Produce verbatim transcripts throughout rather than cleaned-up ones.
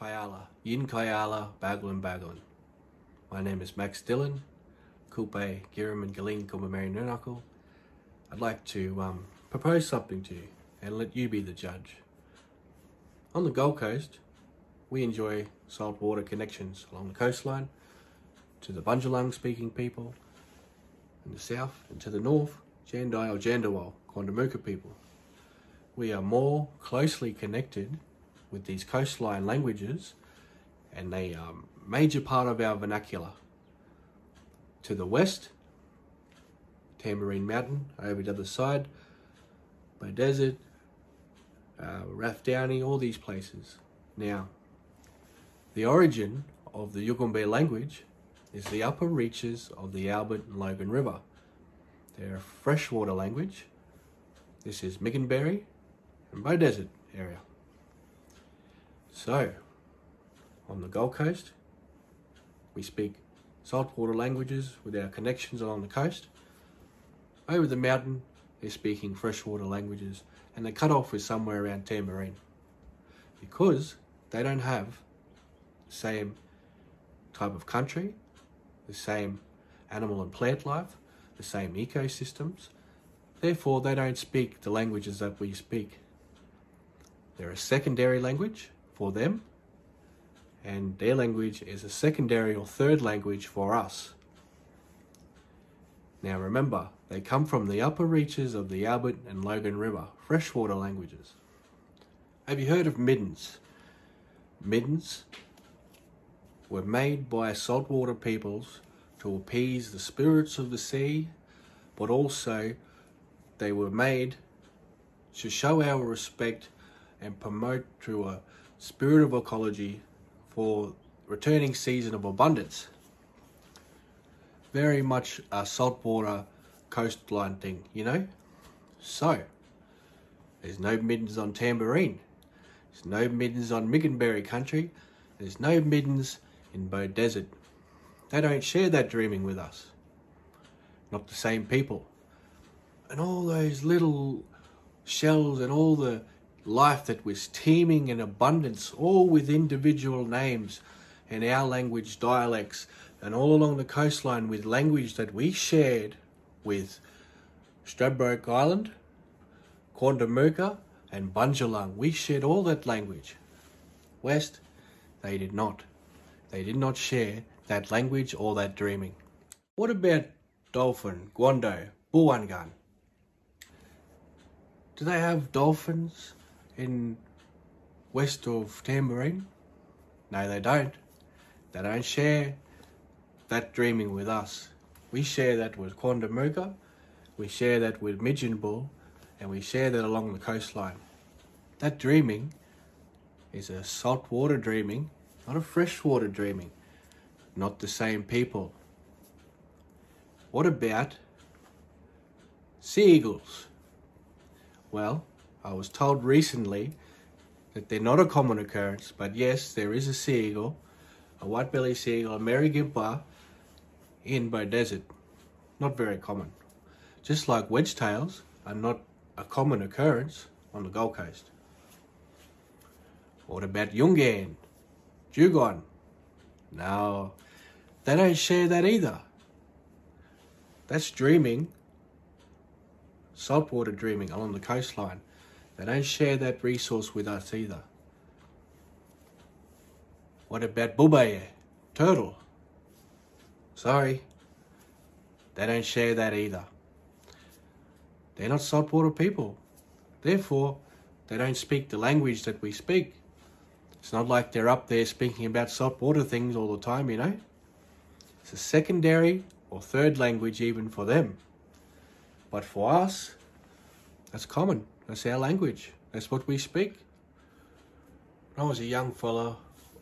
Kayala, Yin Kayala, Bagwin Bagwin. My name is Max Dillon, Kulpe, Girim and Galen, Kombumerri Mary Nernukle. I'd like to um, propose something to you and let you be the judge. On the Gold Coast, we enjoy saltwater connections along the coastline to the Bundjalung speaking people in the south, and to the north, Jandai or Jandawal, Quandamooka people. We are more closely connected with these coastline languages, and they are a major part of our vernacular. To the west, Tamborine Mountain, over the other side, Beaudesert, uh, Rathdowney, all these places. Now, the origin of the Yugambeh language is the upper reaches of the Albert and Logan River. They're a freshwater language. This is Mickenberry and Beaudesert area. So, on the Gold Coast, we speak saltwater languages with our connections along the coast. Over the mountain, they're speaking freshwater languages, and the cutoff is somewhere around Tamborine, because they don't have the same type of country, the same animal and plant life, the same ecosystems. Therefore, they don't speak the languages that we speak. They're a secondary language for them, and their language is a secondary or third language for us. Now remember, they come from the upper reaches of the Albert and Logan River, freshwater languages. Have you heard of middens? Middens were made by saltwater peoples to appease the spirits of the sea, but also they were made to show our respect and promote through a spirit of ecology for returning season of abundance. Very much a saltwater coastline thing, you know? So, there's no middens on Tamborine. There's no middens on Mickenberry country. There's no middens in Beaudesert. They don't share that dreaming with us. Not the same people. And all those little shells and all the life that was teeming in abundance, all with individual names and our language dialects, and all along the coastline with language that we shared with Stradbroke Island, Quandamooka and Bundjalung. We shared all that language. West, they did not. They did not share that language or that dreaming. What about dolphin, Gwondo, Buangan? Do they have dolphins in west of Tamborine? No, they don't. They don't share that dreaming with us. We share that with Quandamooka, we share that with Mijinbull, and we share that along the coastline. That dreaming is a saltwater dreaming, not a freshwater dreaming. Not the same people. What about sea eagles? Well, I was told recently that they're not a common occurrence, but yes, there is a sea eagle, a white-bellied sea eagle, a Mary Gimpa, in Beaudesert. Not very common. Just like wedge tails are not a common occurrence on the Gold Coast. What about Yungan, Jugon? No, they don't share that either. That's dreaming, saltwater dreaming along the coastline. They don't share that resource with us either. What about bubaye, turtle? Sorry, they don't share that either. They're not saltwater people. Therefore, they don't speak the language that we speak. It's not like they're up there speaking about saltwater things all the time, you know? It's a secondary or third language even for them. But for us, that's common. That's our language. That's what we speak. When I was a young fella,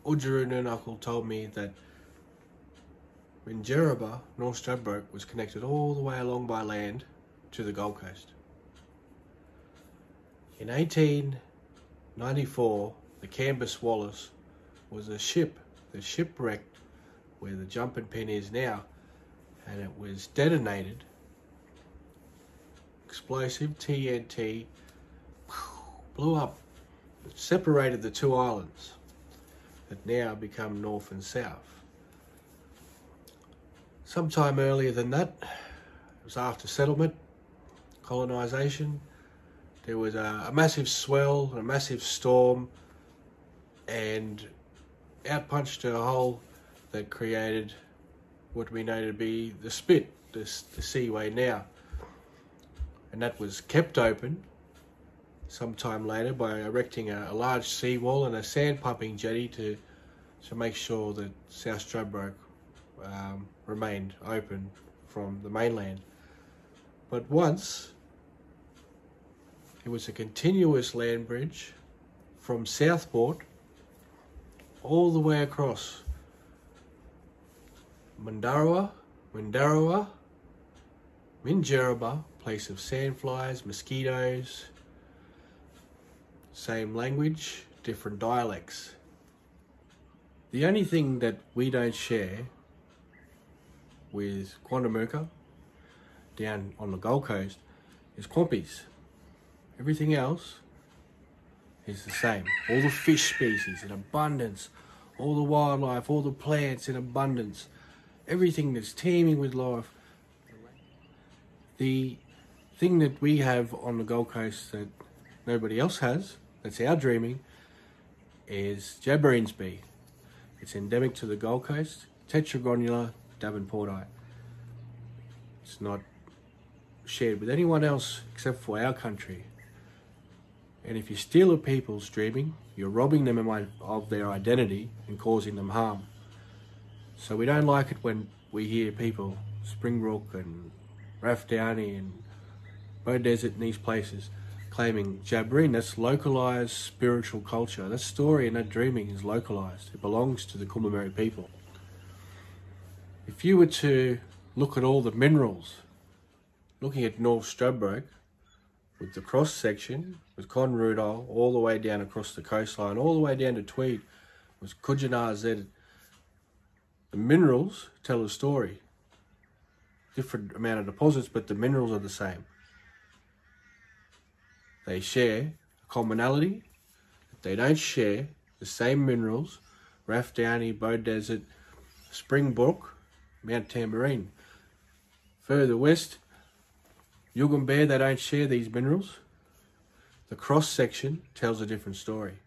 Ujuru Noonakul told me that Minjerribah, North Stradbroke, was connected all the way along by land to the Gold Coast. In eighteen ninety-four, the Cambus Wallace was a ship that shipwrecked where the Jumping Pin is now, and it was detonated. Explosive T N T blew up, separated the two islands. that now become north and south. Sometime earlier than that, it was after settlement, colonisation, there was a, a massive swell, a massive storm, and out punched a hole that created what we know to be the spit, the, the seaway now. And that was kept open sometime later by erecting a, a large seawall and a sand pumping jetty to, to make sure that South Stradbroke um, remained open from the mainland. But once, it was a continuous land bridge from Southport all the way across Mundarua, Mundarua, Minjerribah, place of sandflies, mosquitoes, same language, different dialects. The only thing that we don't share with Quandamooka down on the Gold Coast is Kwampis. Everything else is the same. All the fish species in abundance, all the wildlife, all the plants in abundance, everything that's teeming with life. The thing that we have on the Gold Coast that nobody else has, that's our dreaming, is Jabirinsby. It's endemic to the Gold Coast, Tetragonula davenportite. It's not shared with anyone else except for our country. And if you steal a people's dreaming, you're robbing them of their identity and causing them harm. So we don't like it when we hear people, Springbrook and Rathdowney and Beaudesert and these places, claiming Jabirin, that's localised spiritual culture. That story and that dreaming is localised. It belongs to the Kombumerri people. If you were to look at all the minerals, looking at North Stradbroke, with the cross section, with Conrudal, all the way down across the coastline, all the way down to Tweed, was Kujanar Z. The minerals tell a story. Different amount of deposits, but the minerals are the same. They share a commonality. They don't share the same minerals. Rathdowney, Beaudesert, Springbrook, Mount Tamborine. Further west, Yugambeh, they don't share these minerals. The cross section tells a different story.